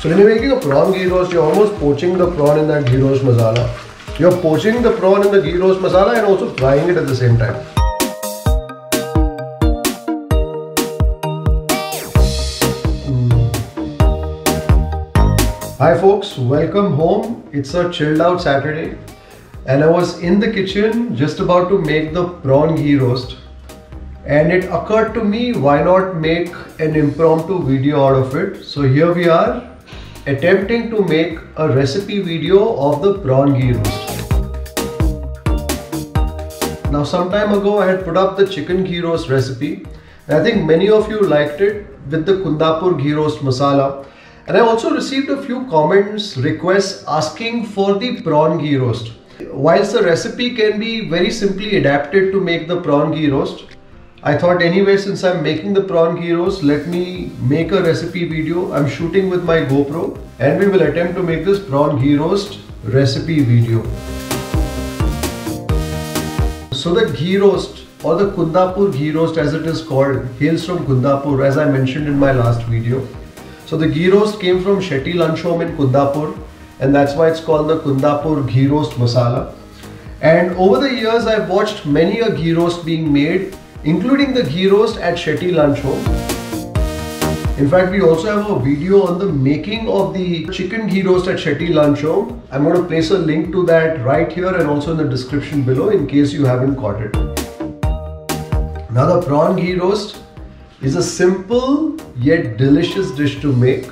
So when you're making a prawn ghee roast, you're almost poaching the prawn in that ghee roast masala. You're poaching the prawn in the ghee roast masala and also frying it at the same time. Hi folks, welcome home. It's a chilled out Saturday and I was in the kitchen just about to make the prawn ghee roast, and it occurred to me, why not make an impromptu video out of it? So here we are, attempting to make a recipe video of the prawn ghee roast. Now some time ago I had put up the chicken ghee roast recipe, and I think many of you liked it with the Kundapur ghee roast masala, and I also received a few comments, requests asking for the prawn ghee roast. Whilst the recipe can be very simply adapted to make the prawn ghee roast, I thought anyway, since I'm making the prawn ghee roast, let me make a recipe video. I'm shooting with my GoPro and we will attempt to make this prawn ghee roast recipe video. So the ghee roast, or the Kundapur ghee roast as it is called, hails from Kundapur, as I mentioned in my last video. So the ghee roast came from Shetty Lunch Home in Kundapur, and that's why it's called the Kundapur ghee roast masala. And over the years I've watched many a ghee roast being made, including the ghee roast at Shetty Lunch Home. In fact, we also have a video on the making of the chicken ghee roast at Shetty Lunch Home. I'm going to place a link to that right here and also in the description below in case you haven't caught it. Now the prawn ghee roast is a simple yet delicious dish to make,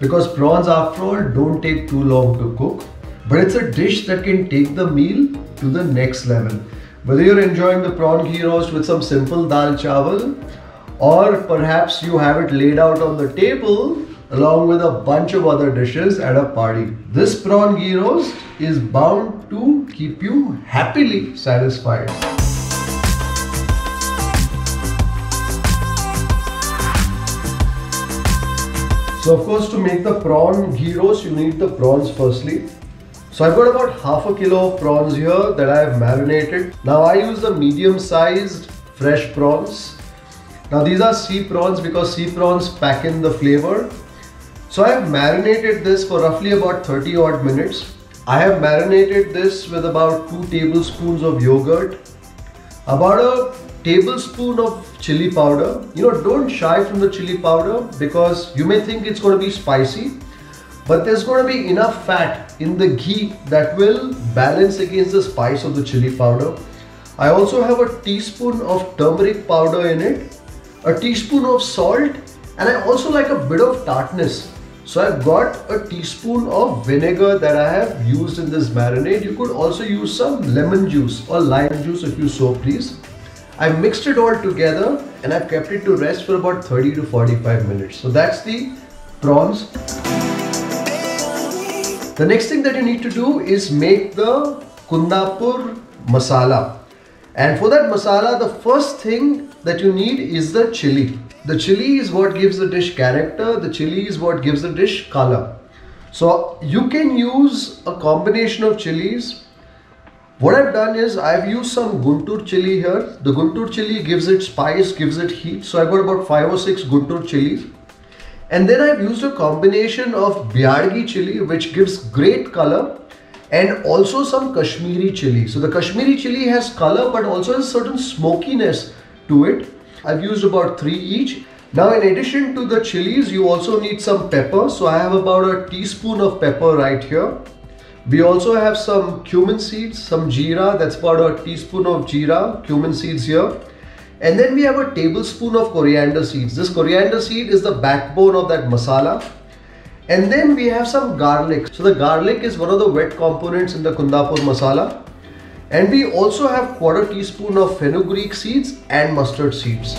because prawns after all don't take too long to cook, but it's a dish that can take the meal to the next level. Whether you're enjoying the prawn ghee roast with some simple dal chawal, or perhaps you have it laid out on the table along with a bunch of other dishes at a party, this prawn ghee roast is bound to keep you happily satisfied. So of course, to make the prawn ghee roast, you need the prawns firstly. So I've got about half a kilo of prawns here that I have marinated. Now I use the medium-sized fresh prawns. Now these are sea prawns, because sea prawns pack in the flavor. So I have marinated this for roughly about 30 odd minutes. I have marinated this with about 2 tablespoons of yogurt, about a tablespoon of chili powder. You know, don't shy from the chili powder, because you may think it's going to be spicy, but there's going to be enough fat in the ghee that will balance against the spice of the chili powder. I also have a teaspoon of turmeric powder in it, a teaspoon of salt, and I also like a bit of tartness. So I've got a teaspoon of vinegar that I have used in this marinade. You could also use some lemon juice or lime juice if you so please. I've mixed it all together and I've kept it to rest for about 30 to 45 minutes. So that's the prawns. The next thing that you need to do is make the Kundapur masala, and for that masala the first thing that you need is the chili. The chili is what gives the dish character, the chili is what gives the dish color. So you can use a combination of chilies. What I've done is I've used some guntur chili here. The guntur chili gives it spice, gives it heat, so I've got about 5 or 6 guntur chilies. And then I've used a combination of byadgi chili, which gives great color, and also some Kashmiri chili. So the Kashmiri chili has color but also has certain smokiness to it. I've used about 3 each. Now in addition to the chilies, you also need some pepper. So I have about a teaspoon of pepper right here. We also have some cumin seeds, some jeera. That's about a teaspoon of jeera, cumin seeds here. And then we have a tablespoon of coriander seeds. This coriander seed is the backbone of that masala. And then we have some garlic. So the garlic is one of the wet components in the Kundapur masala. And we also have 1/4 teaspoon of fenugreek seeds and mustard seeds.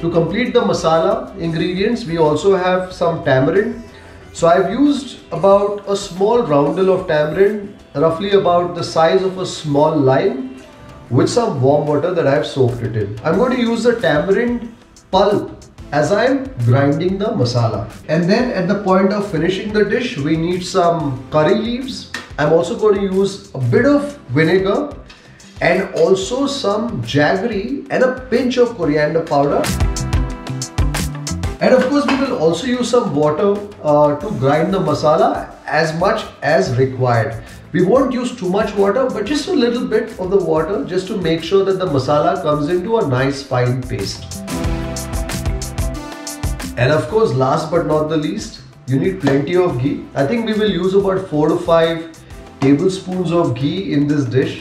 To complete the masala ingredients, we also have some tamarind. So I've used about a small roundel of tamarind, roughly about the size of a small lime, with some warm water that I have soaked it in. I'm going to use the tamarind pulp as I'm grinding the masala. And then at the point of finishing the dish, we need some curry leaves. I'm also going to use a bit of vinegar and also some jaggery and a pinch of coriander powder. And of course, we will also use some water to grind the masala as much as required. We won't use too much water, but just a little bit of the water just to make sure that the masala comes into a nice fine paste. And of course, last but not the least, you need plenty of ghee. I think we will use about 4 to 5 tablespoons of ghee in this dish.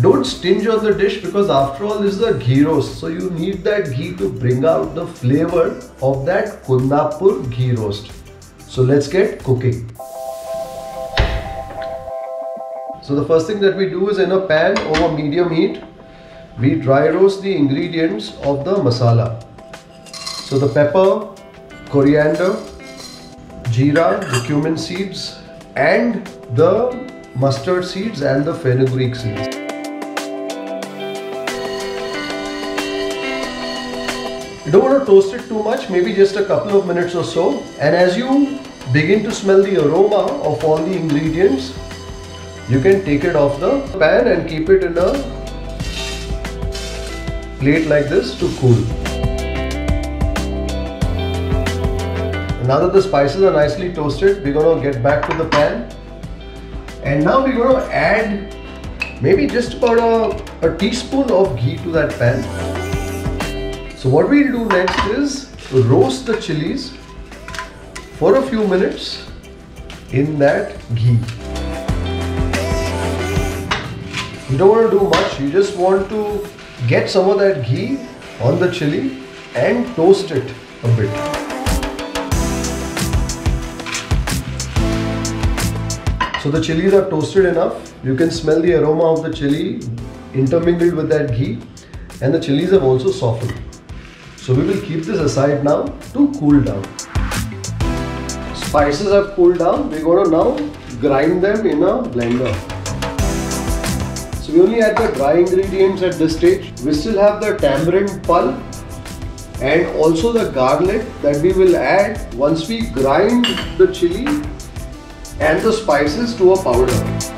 Don't stinge on the dish because after all this is a ghee roast, so you need that ghee to bring out the flavor of that Kundapur ghee roast. So let's get cooking. So the first thing that we do is, in a pan over medium heat, we dry roast the ingredients of the masala. So the pepper, coriander, jeera, the cumin seeds and the mustard seeds and the fenugreek seeds. You don't want to toast it too much, maybe just a couple of minutes or so. And as you begin to smell the aroma of all the ingredients, you can take it off the pan and keep it in a plate like this to cool. Now that the spices are nicely toasted, we're going to get back to the pan. And now we're going to add maybe just about a teaspoon of ghee to that pan. So what we'll do next is roast the chilies for a few minutes in that ghee. You don't want to do much, you just want to get some of that ghee on the chili and toast it a bit. So the chilies are toasted enough, you can smell the aroma of the chili intermingled with that ghee, and the chilies have also softened. So we will keep this aside now to cool down. Spices have cooled down. We're going to now grind them in a blender. So we only add the dry ingredients at this stage. We still have the tamarind pulp and also the garlic that we will add once we grind the chili and the spices to a powder.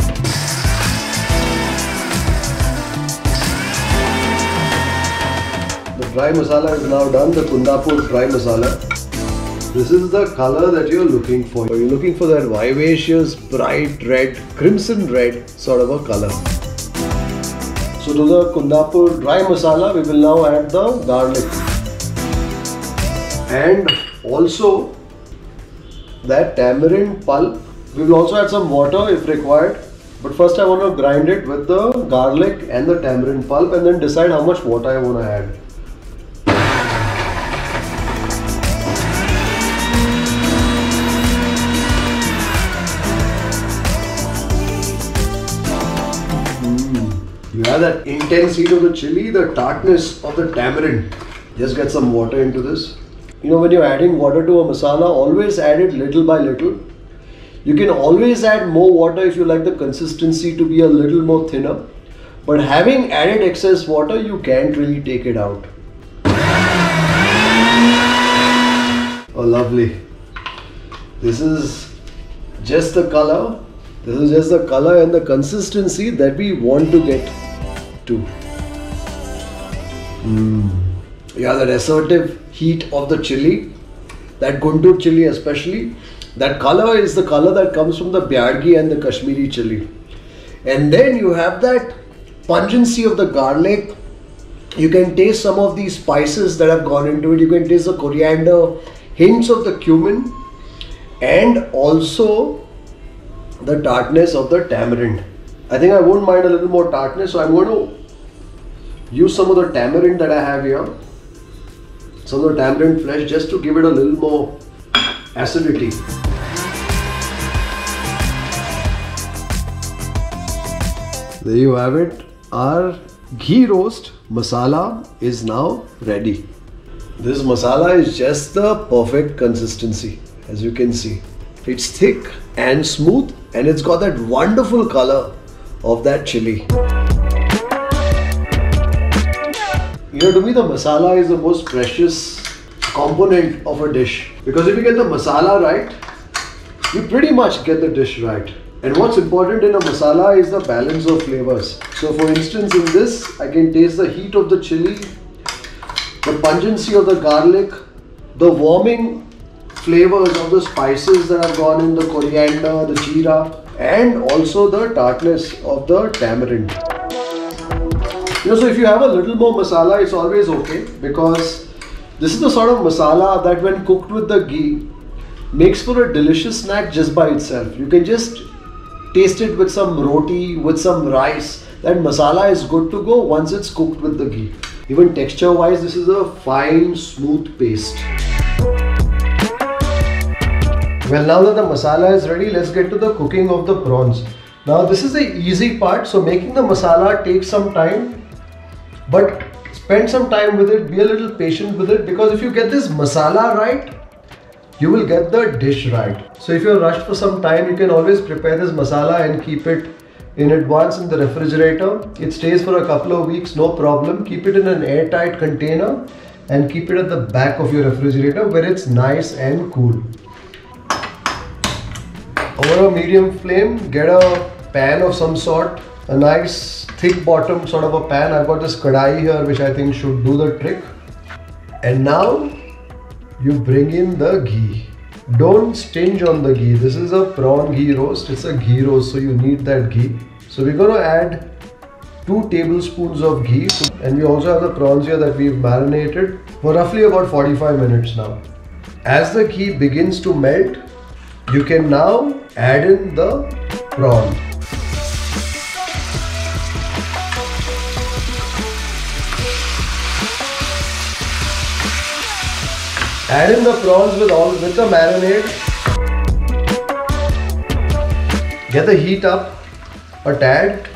Dry masala is now done, the Kundapur dry masala. This is the color that you're looking for. You're looking for that vivacious, bright red, crimson red sort of a color. So to the Kundapur dry masala, we will now add the garlic. And also that tamarind pulp. We will also add some water if required. But first I want to grind it with the garlic and the tamarind pulp and then decide how much water I want to add. You have that intense heat of the chili, the tartness of the tamarind. Just get some water into this. You know, when you're adding water to a masala, always add it little by little. You can always add more water if you like the consistency to be a little more thinner. But having added excess water, you can't really take it out. Oh, lovely. This is just the color. This is just the color and the consistency that we want to get to. Yeah, that assertive heat of the chili, that guntur chili especially, that color is the color that comes from the byadgi and the Kashmiri chili. And then you have that pungency of the garlic. You can taste some of these spices that have gone into it. You can taste the coriander, hints of the cumin, and also the tartness of the tamarind. I think I won't mind a little more tartness, so I'm going to use some of the tamarind that I have here, some of the tamarind flesh, just to give it a little more acidity. There you have it. Our ghee roast masala is now ready. This masala is just the perfect consistency, as you can see. It's thick and smooth, and it's got that wonderful color of that chili. You know, to me the masala is the most precious component of a dish, because if you get the masala right, you pretty much get the dish right. And what's important in a masala is the balance of flavors. So for instance, in this I can taste the heat of the chili, the pungency of the garlic, the warming flavors of the spices that have gone in, the coriander, the jeera, and also the tartness of the tamarind. You know, so if you have a little more masala, it's always okay, because this is the sort of masala that when cooked with the ghee makes for a delicious snack just by itself. You can just taste it with some roti, with some rice. That masala is good to go once it's cooked with the ghee. Even texture wise, this is a fine, smooth paste. Well, now that the masala is ready, let's get to the cooking of the prawns. Now this is the easy part, so making the masala takes some time, but spend some time with it, be a little patient with it, because if you get this masala right, you will get the dish right. So if you're rushed for some time, you can always prepare this masala and keep it in advance in the refrigerator. It stays for a couple of weeks, no problem. Keep it in an airtight container and keep it at the back of your refrigerator where it's nice and cool. Over a medium flame, get a pan of some sort, a nice thick bottom sort of a pan. I've got this kadai here which I think should do the trick. And now you bring in the ghee. Don't stinge on the ghee. This is a prawn ghee roast. It's a ghee roast, so you need that ghee. So we're going to add 2 tablespoons of ghee, and we also have the prawns here that we've marinated for roughly about 45 minutes now. As the ghee begins to melt, you can now add in the prawn. Add in the prawns with the marinade. Get the heat up a tad,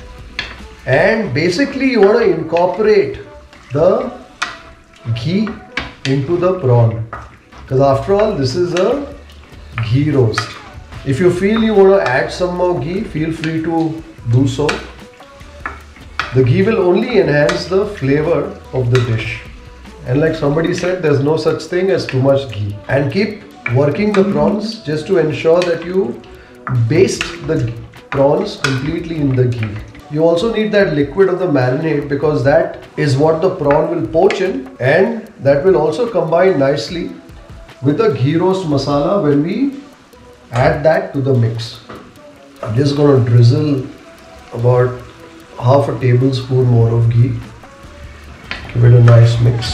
and basically you want to incorporate the ghee into the prawn, because after all this is a ghee roast. If you feel you want to add some more ghee, feel free to do so. The ghee will only enhance the flavor of the dish. And like somebody said, there's no such thing as too much ghee. And keep working the prawns just to ensure that you baste the prawns completely in the ghee. You also need that liquid of the marinade, because that is what the prawn will poach in, and that will also combine nicely with the ghee roast masala when we add that to the mix. I'm just going to drizzle about half a tablespoon more of ghee. Give it a nice mix.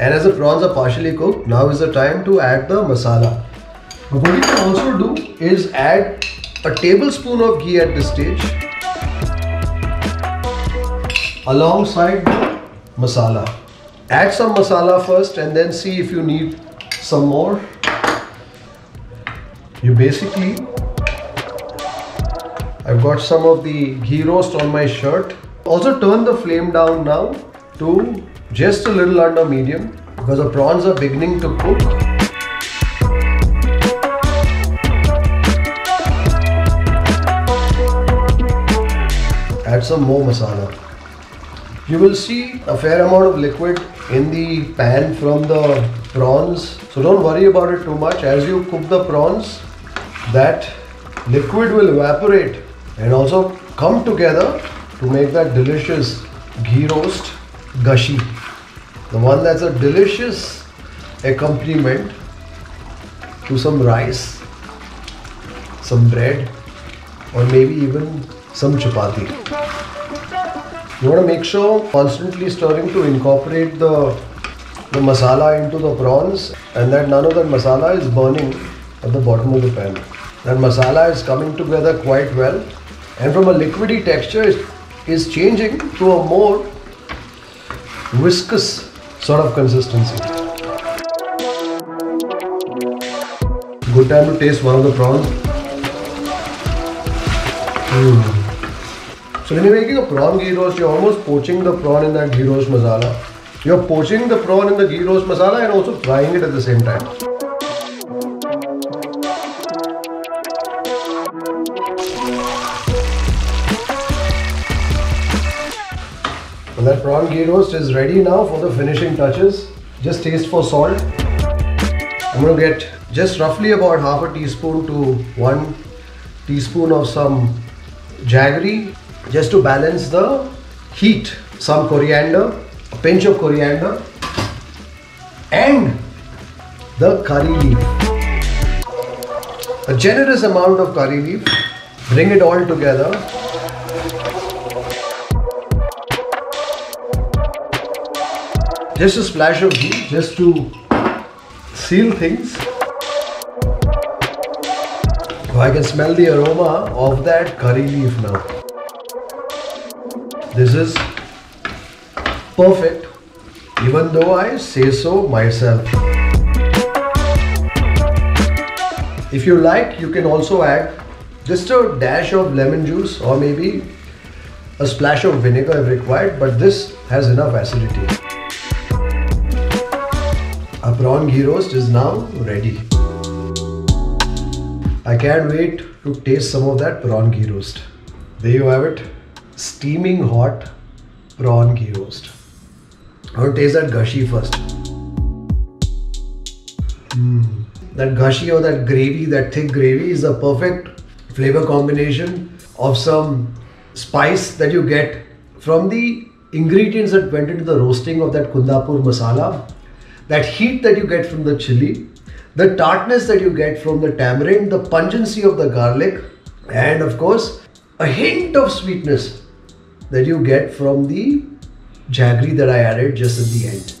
And as the prawns are partially cooked, now is the time to add the masala. But what you can also do is add a tablespoon of ghee at this stage alongside the masala. Add some masala first and then see if you need some more. You basically, I've got some of the ghee roast on my shirt. Also turn the flame down now to just a little under medium, because the prawns are beginning to cook. Add some more masala. You will see a fair amount of liquid in the pan from the prawns, so don't worry about it too much. As you cook the prawns, that liquid will evaporate and also come together to make that delicious ghee roast gashi, the one that's a delicious accompaniment to some rice, some bread, or maybe even some chapati. You want to make sure constantly stirring to incorporate the masala into the prawns, and that none of that masala is burning at the bottom of the pan. That masala is coming together quite well, and from a liquidy texture it is changing to a more viscous sort of consistency. Good time to taste one of the prawns. So when you're making a prawn ghee roast, you're almost poaching the prawn in that ghee roast masala. You're poaching the prawn in the ghee roast masala and also frying it at the same time. Well, that prawn ghee roast is ready now for the finishing touches. Just taste for salt. I'm going to get just roughly about half a teaspoon to 1 teaspoon of some jaggery just to balance the heat, some coriander, a pinch of coriander and the curry leaf, a generous amount of curry leaf. Bring it all together. Just a splash of ghee, just to seal things. Oh, I can smell the aroma of that curry leaf now. This is perfect, even though I say so myself. If you like, you can also add just a dash of lemon juice or maybe a splash of vinegar if required, but this has enough acidity. Our prawn ghee roast is now ready. I can't wait to taste some of that prawn ghee roast. There you have it, steaming hot prawn ghee roast. I'm going to taste that ghashi first. That ghashi or that gravy, that thick gravy is the perfect flavor combination of some spice that you get from the ingredients that went into the roasting of that Kundapur masala. That heat that you get from the chili, the tartness that you get from the tamarind, the pungency of the garlic, and of course, a hint of sweetness that you get from the jaggery that I added just at the end.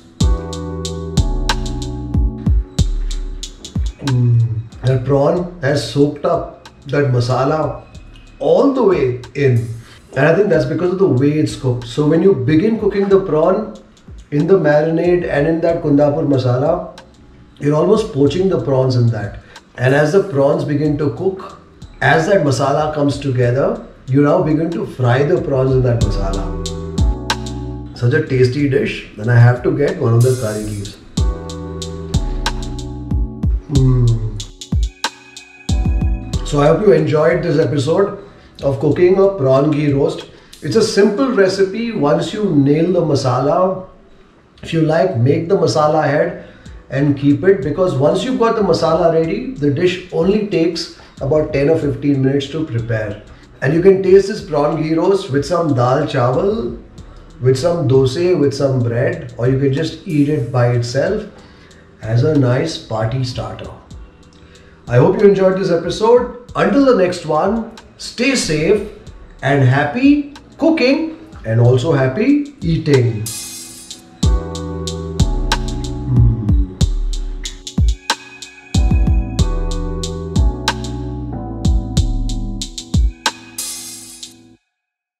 That prawn has soaked up that masala all the way in. And I think that's because of the way it's cooked. So when you begin cooking the prawn, in the marinade and in that Kundapur masala, you're almost poaching the prawns in that. And as the prawns begin to cook, as that masala comes together, you now begin to fry the prawns in that masala. Such a tasty dish. Then I have to get one of the curry leaves. So I hope you enjoyed this episode of cooking a prawn ghee roast. It's a simple recipe once you nail the masala. If you like, make the masala ahead and keep it, because once you've got the masala ready, the dish only takes about 10 or 15 minutes to prepare. And you can taste this prawn ghee roast with some dal chawal, with some dosa, with some bread, or you can just eat it by itself as a nice party starter. I hope you enjoyed this episode. Until the next one, stay safe and happy cooking and also happy eating.